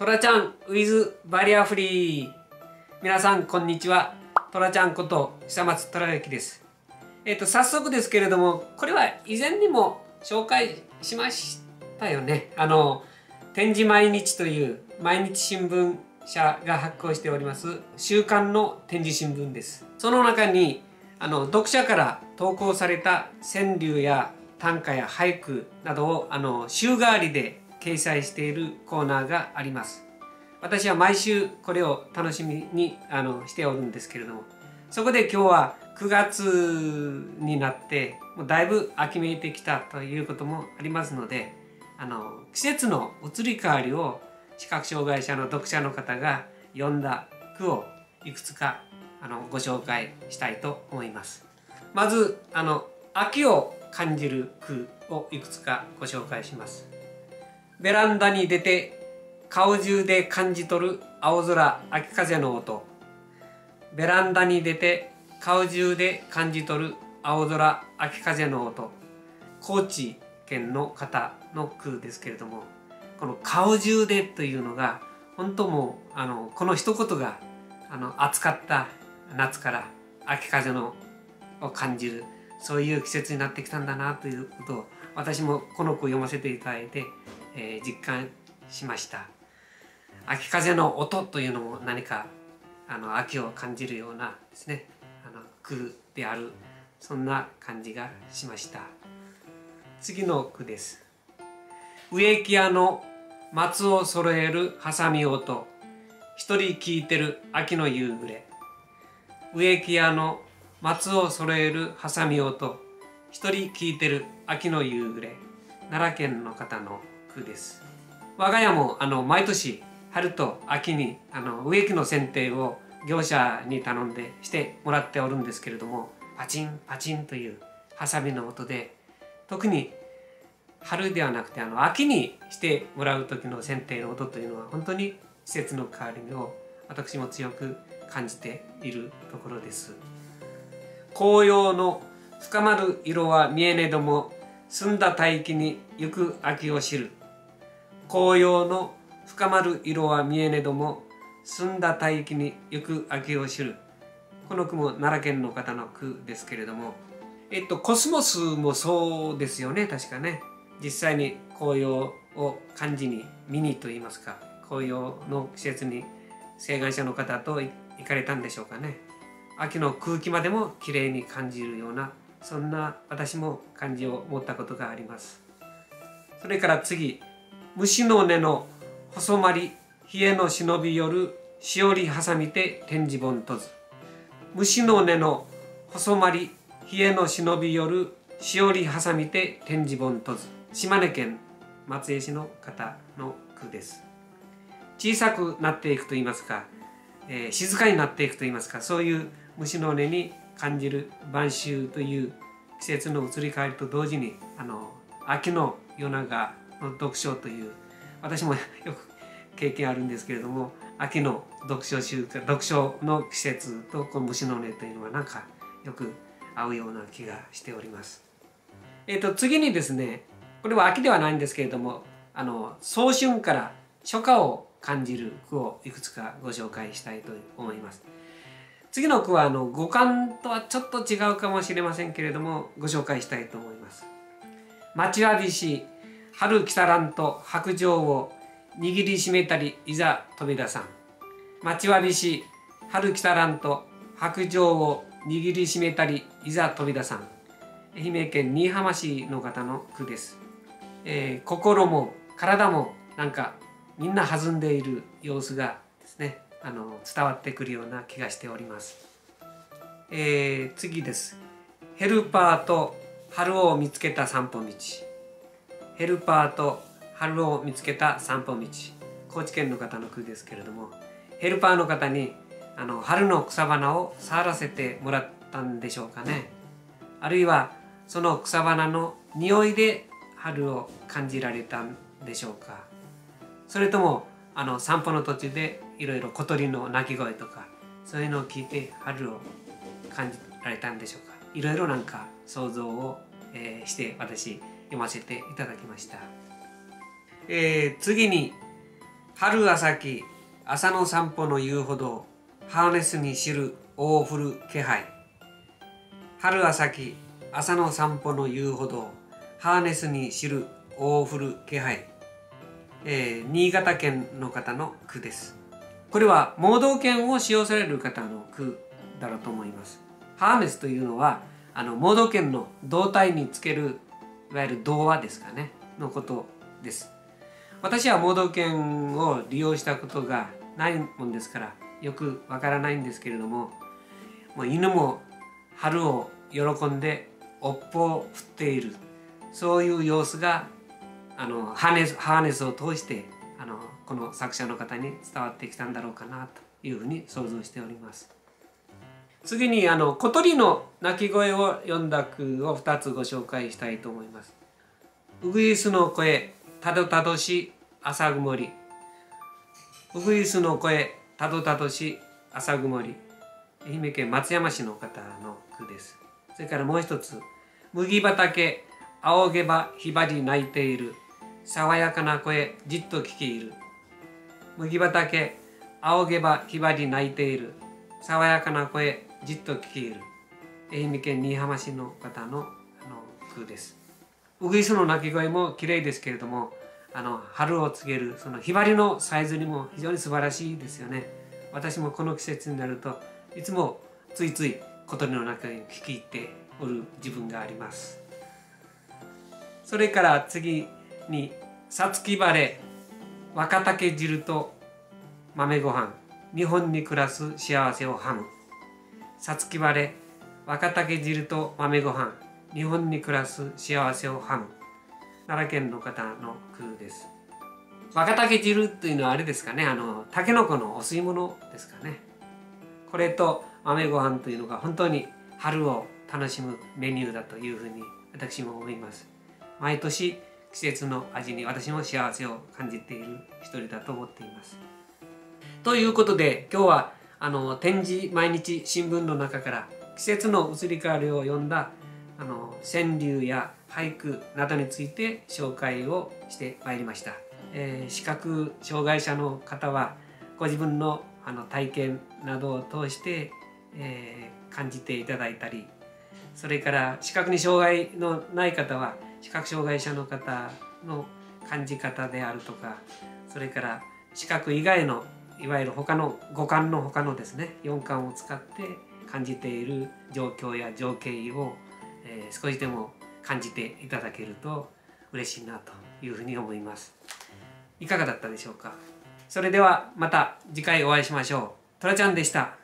トラちゃん with バリアフリー。皆さんこんにちは。トラちゃんこと久松虎之です。早速ですけれども、これは以前にも紹介しましたよね。点字毎日という毎日新聞社が発行しております週刊の点字新聞です。その中に読者から投稿された川柳や短歌や俳句などを週替わりで掲載しているコーナーがあります。私は毎週これを楽しみにしておるんですけれども、そこで今日は9月になってもうだいぶ秋めいてきたということもありますので、季節の移り変わりを視覚障害者の読者の方が詠んだ句をいくつかご紹介したいと思います。まず秋を感じる句をいくつかご紹介します。ベランダに出て顔中で感じ取る青空秋風の音。ベランダに出て顔中で感じ取る青空秋風の音。高知県の方の句ですけれども、この顔中でというのが本当もうこの一言が暑かった夏から秋風のを感じる、そういう季節になってきたんだなということを、私もこの句を読ませていただいて、実感しました。秋風の音というのも何か秋を感じるようなですね句である、そんな感じがしました。次の句です。植木屋の松を揃えるハサミ音、一人聞いてる秋の夕暮れ。植木屋の松を揃えるハサミ音、一人聞いてる秋の夕暮れ。奈良県の方の句です。我が家も毎年春と秋に植木の剪定を業者に頼んでしてもらっておるんですけれども、パチンパチンというハサミの音で、特に春ではなくて秋にしてもらう時の剪定の音というのは本当に季節の変わりを私も強く感じているところです。紅葉の深まる色は見えねども、澄んだ大気に行く秋を知る。紅葉の深まる色は見えねども、澄んだ大気に行く秋を知る。この句も奈良県の方の句ですけれども、コスモスもそうですよね、確かね。実際に紅葉を漢字に見にと言いますか、紅葉の季節に晴眼者の方と行かれたんでしょうかね。秋の空気までもきれいに感じるような、そんな私も漢字を持ったことがあります。それから次、虫の根の細まり冷えの忍び寄るしおりはさみて点字本とず。虫の根の細まり冷えの忍び寄るしおりはさみて点字本とず。島根県松江市の方の句です。小さくなっていくと言いますか、静かになっていくと言いますか、そういう虫の音に感じる晩秋という季節の移り変わりと同時に秋の夜長の読書という、私もよく経験あるんですけれども、秋の読書の季節とこの虫の音というのはなんかよく合うような気がしております。次にですね、これは秋ではないんですけれども、早春から初夏を感じる句をいくつかご紹介したいと思います。次の句は五感とはちょっと違うかもしれませんけれども、ご紹介したいと思います。待ちわびし春来たらんと白杖を握りしめたりいざ飛び出さん。待ちわびし春来たらんと白杖を握りしめたりいざ飛び出さん。愛媛県新居浜市の方の句です。心も体もなんかみんな弾んでいる様子がですね伝わってくるような気がしております。次です。ヘルパーと春を見つけた散歩道。ヘルパーと春を見つけた散歩道。高知県の方の句ですけれども、ヘルパーの方に春の草花を触らせてもらったんでしょうかね。あるいはその草花の匂いで春を感じられたんでしょうか。それとも散歩の途中でいろいろ小鳥の鳴き声とかそういうのを聞いて春を感じられたんでしょうか。いろいろなんか想像を、して私読ませていただきました。次に春朝き朝の散歩の遊歩道、ハーネスに知る大降る気配。春朝き朝の散歩の遊歩道、ハーネスに知る大降る気配、新潟県の方の句です。これは盲導犬を使用される方の句だろうと思います。ハーネスというのは盲導犬の胴体につけるいわゆる童話ですかねのことです。私は盲導犬を利用したことがないもんですからよくわからないんですけれども、もう犬も春を喜んで尾っぽを振っている、そういう様子がハーネスを通してこの作者の方に伝わってきたんだろうかなというふうに想像しております。次に小鳥の鳴き声を詠んだ句を2つご紹介したいと思います。うぐいすの声たどたどし朝曇り。うぐいすの声たどたどし朝曇り、愛媛県松山市の方の句です。それからもう一つ、麦畑仰げばひばり泣いている、爽やかな声じっと聞き入る。麦畑仰げばひばり泣いている、爽やかな声じっと聞き入る、愛媛県新居浜市の方の句です。うぐいすの鳴き声も綺麗ですけれども、春を告げるそのひばりのサイズにも非常に素晴らしいですよね。私もこの季節になるといつもついつい小鳥の鳴き声に聞き入っておる自分があります。それから次に、さつき晴れ若竹汁と豆ご飯、日本に暮らす幸せをハム。さつき晴れ若竹汁と豆ご飯、日本に暮らす幸せをハム。奈良県の方の句です。若竹汁というのはあれですかね、たけのこのお吸い物ですかね。これと豆ご飯というのが本当に春を楽しむメニューだというふうに私も思います。毎年季節の味に私も幸せを感じている一人だと思っています。ということで今日は点字毎日新聞の中から季節の移り変わりを詠んだ川柳や俳句などについて紹介をしてまいりました。視覚障害者の方はご自分の体験などを通して、感じていただいたり、それから視覚に障害のない方は視覚障害者の方の感じ方であるとか、それから視覚以外のいわゆる他の五感の他のですね4感を使って感じている状況や情景を、少しでも感じていただけると嬉しいなというふうに思います。いかがだったでしょうか。それではまた次回お会いしましょう。トラちゃんでした。